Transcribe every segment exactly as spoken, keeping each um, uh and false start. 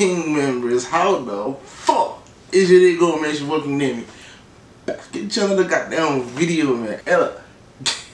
gang members. How the fuck is your day going, man? It's your boy King Demi. Let's get y'all the goddamn video, man. Ella,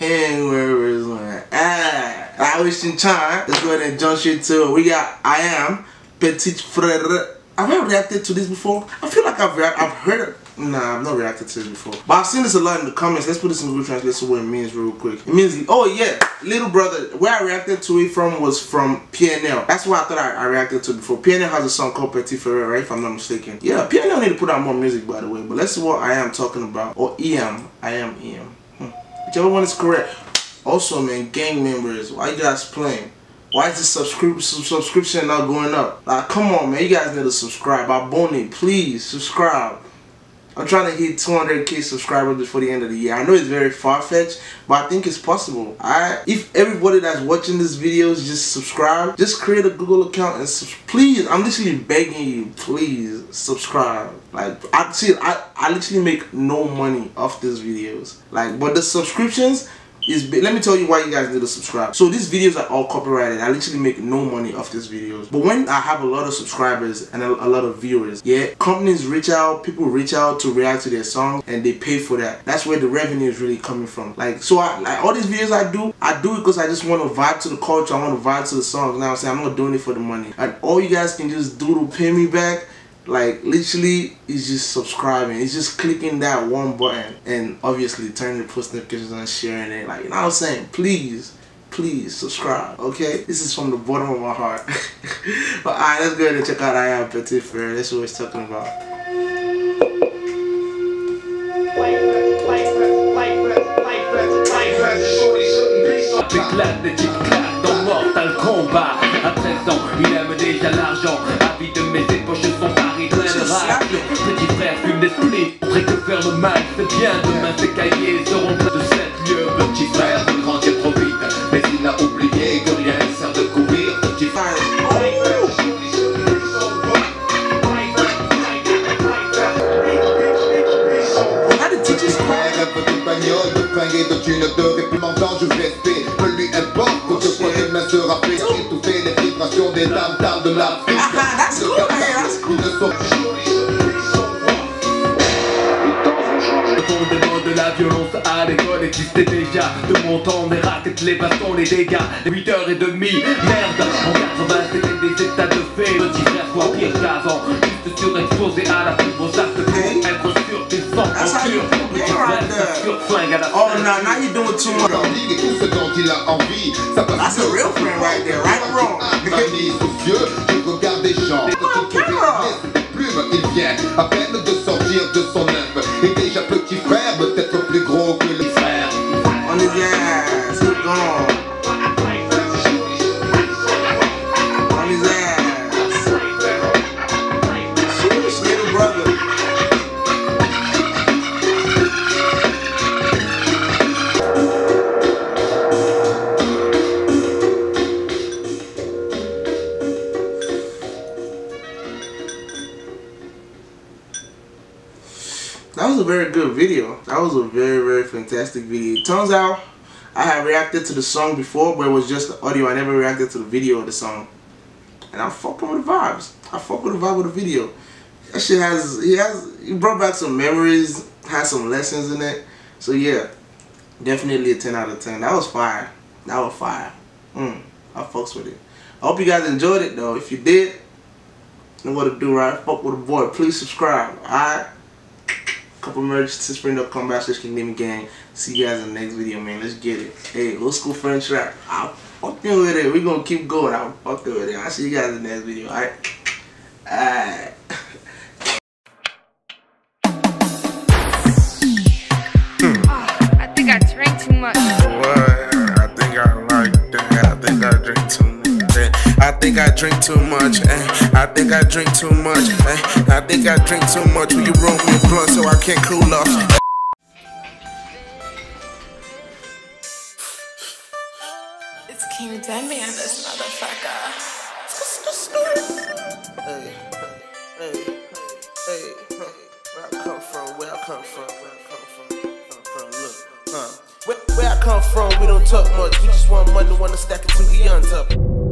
gang members, man. Ah, I wish in time. Let's go ahead and jump straight to it. We got I A M, Petit Frère. Have I reacted to this before? I feel like I've I've heard it. Nah, I've not reacted to this before. But I've seen this a lot in the comments. Let's put this in Google Translate so what it means real quick. It means, oh yeah, little brother. Where I reacted to it from was from P N L. That's what I thought I, I reacted to before. P N L has a song called Petit Frère, right? If I'm not mistaken. Yeah, P N L need to put out more music, by the way. But let's see what I am talking about. Or E M. I am E M. Hmm. Whichever one is correct. Also, man, gang members, why you guys playing? Why is this subscri subscription not going up? Like, come on, man. You guys need to subscribe. Abone, please, subscribe. I'm trying to hit two hundred K subscribers before the end of the year. I know it's very far-fetched, but I think it's possible. I, if everybody that's watching this video just subscribe, just create a Google account and subs please, I'm literally begging you, please subscribe. Like, I see, I, I literally make no money off these videos. Like, but the subscriptions is big. Let me tell you why you guys need to subscribe. So these videos are all copyrighted. I literally make no money off these videos. But when I have a lot of subscribers and a, a lot of viewers, yeah, companies reach out, people reach out to react to their songs, and they pay for that. That's where the revenue is really coming from. Like, so I, like, all these videos I do, I do it because I just want to vibe to the culture. I want to vibe to the songs. Now I'm saying I'm not doing it for the money. And all you guys can just do to pay me back, like, literally, it's just subscribing. It's just clicking that one button and obviously turning the post notifications on, sharing it. Like, you know what I'm saying? Please, please subscribe, okay? This is from the bottom of my heart. But all right, let's go ahead and check out I A M Petit Frère. That's what it's talking about. Petit frère fume des splits, montrer que faire le mal c'est bien. Demain ses cahiers seront pleins de sept lieux. Petit frère veut grandir trop vite, mais il a oublié que rien ne sert de courir. Petit frère. Rêve de bagnole, de fringues et de thunes, de réprimandant, je vais rester. Peu lui importe quand ce point de main sera pris. Étouffer les vibrations des dames d'armes de l'Afrique. La violence à l'école existait déjà. De mon temps, les raquettes, les bastons, les dégâts. Les huit heures trente, merde. En quatre-vingts, c'était des états de fait. Petit frère soit pire qu'avant. Juste surexposé à la plus grosse acte pour être sûr qu'ils sont en cure. Petit frère s'assure, flingue à la fin. Oh non, now you're doing too much. Et tout ce dont il a envie, ça passe. That's a real friend right there, right or wrong. Mamie sous vieux, je regarde des gens. Mon camera. Il vient à peine de sortir de son œuvre. Et déjà petit frère peut être plus gros que les frères. On est bien, c'est bon. On est bien. Serious little brother. That was a very good video. That was a very, very fantastic video. It turns out I had reacted to the song before, but it was just the audio. I never reacted to the video of the song. And I fucked with the vibes. I fucked with the vibe of the video. That shit has, he has, he brought back some memories, has some lessons in it. So yeah, definitely a ten out of ten. That was fire. That was fire. Mm, I fucks with it. I hope you guys enjoyed it though. If you did, you know what to do, right? Fuck with the boy. Please subscribe, alright? Couple merch, Teespring dot com slash King Demi Gang. See you guys in the next video, man. Let's get it. Hey, old school French rap. I'm fucking with it. We're gonna keep going. I'm fucking with it. I'll see you guys in the next video, alright? Alright. I think I drink too much, eh? I think I drink too much, eh? I think I drink too much. Will you roll me a blunt so I can't cool off? Eh? It's King Demi and this motherfucker. Hey, hey, hey, hey, hey. Where I come from, where I come from, where I come from, where I come from, look, huh? Where, where I come from, we don't talk much. We just want money, want to stack it to the ends up.